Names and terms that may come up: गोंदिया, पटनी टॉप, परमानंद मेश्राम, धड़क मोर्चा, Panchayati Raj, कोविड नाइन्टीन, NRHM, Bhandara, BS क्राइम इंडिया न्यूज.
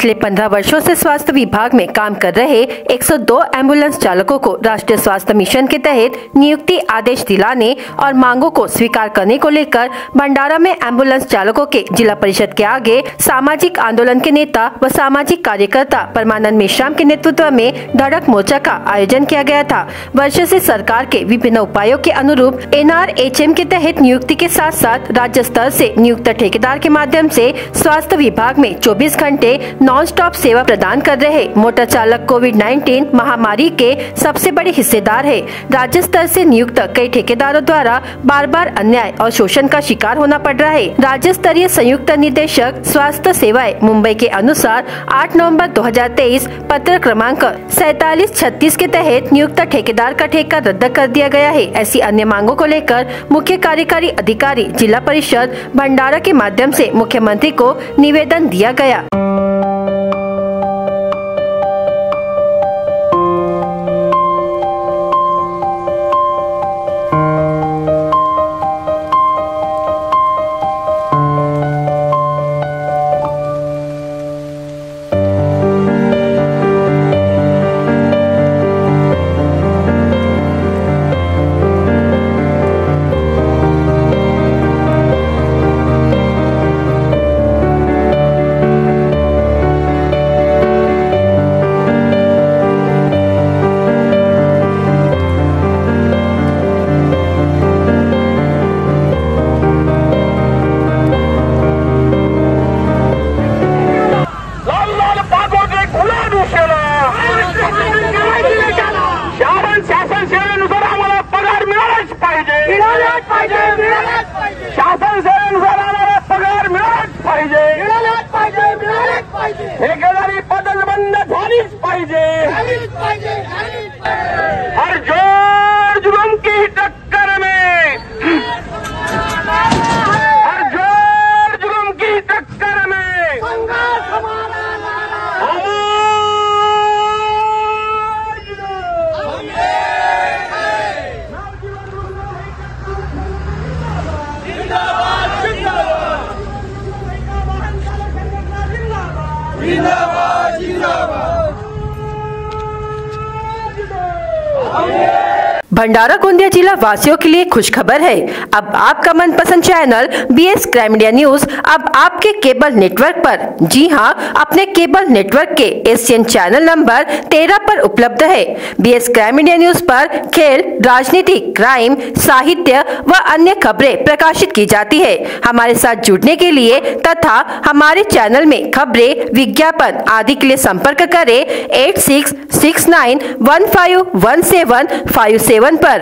पिछले 15 वर्षों से स्वास्थ्य विभाग में काम कर रहे 102 एम्बुलेंस चालकों को राष्ट्रीय स्वास्थ्य मिशन के तहत नियुक्ति आदेश दिलाने और मांगों को स्वीकार करने को लेकर भंडारा में एम्बुलेंस चालकों के जिला परिषद के आगे सामाजिक आंदोलन के नेता व सामाजिक कार्यकर्ता परमानंद मेश्राम के नेतृत्व में धड़क मोर्चा का आयोजन किया गया था। वर्षों से सरकार के विभिन्न उपायों के अनुरूप NRHM के तहत नियुक्ति के साथ साथ राज्य स्तर से नियुक्त ठेकेदार के माध्यम से स्वास्थ्य विभाग में 24 घंटे नॉन स्टॉप सेवा प्रदान कर रहे मोटर चालक कोविड-19 महामारी के सबसे बड़े हिस्सेदार है। राज्य स्तर से नियुक्त कई ठेकेदारों द्वारा बार बार अन्याय और शोषण का शिकार होना पड़ रहा है। राज्य स्तरीय संयुक्त निदेशक स्वास्थ्य सेवाएं मुंबई के अनुसार 8 नवंबर 2023 पत्र क्रमांक 4736 के तहत नियुक्त ठेकेदार का ठेका रद्द कर दिया गया है। ऐसी अन्य मांगों को लेकर मुख्य कार्यकारी अधिकारी जिला परिषद भंडारा के माध्यम से मुख्यमंत्री को निवेदन दिया गया। शासन सेवेनुसार आम्हाला पगार मिळालाच पाहिजे, मिळालाच पाहिजे, मिळालाच पाहिजे। ठेकेदारी पद्धत बंद झालीच पाहिजे, झालीच पाहिजे, झालीच पाहिजे। हर जोर जुलूम की टक्कर में, हर जोर जुलूम की टक्कर में संघर्ष हमारा नारा, अमर जिंदाबाद। जिंदाबाद जिंदाबाद। भंडारा गोंदिया जिला वासियों के लिए खुशखबर है। अब आपका मनपसंद channel BS क्राइम इंडिया न्यूज अब आपके केबल नेटवर्क पर, जी हां, अपने केबल नेटवर्क के एशियन चैनल नंबर 13 पर उपलब्ध है। BS क्राइम इंडिया न्यूज पर खेल, राजनीति, क्राइम, साहित्य व अन्य खबरें प्रकाशित की जाती है। हमारे साथ जुड़ने के लिए तथा हमारे चैनल में खबरें, विज्ञापन आदि के लिए संपर्क करें 8669151757 पर।